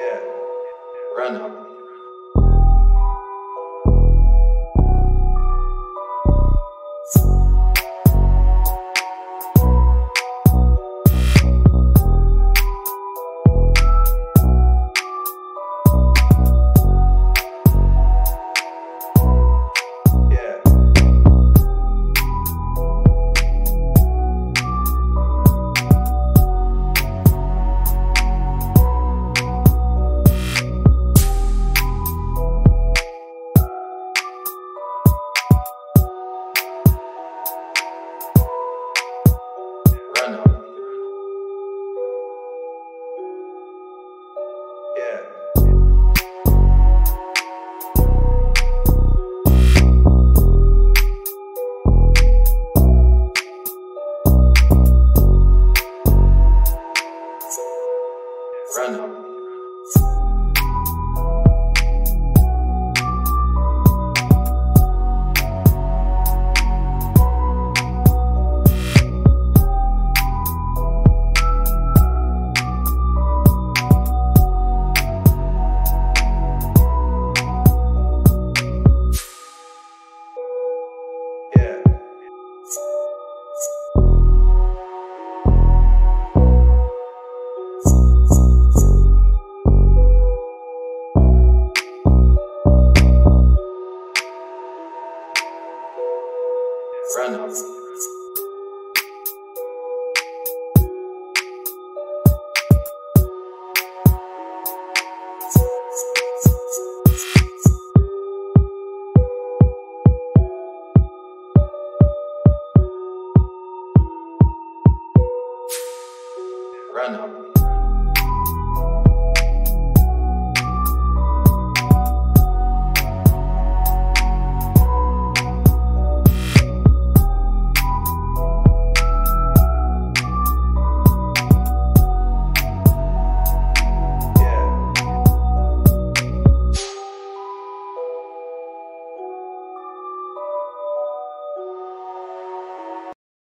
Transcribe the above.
Yeah. Run up. Run up. Run up. Run up.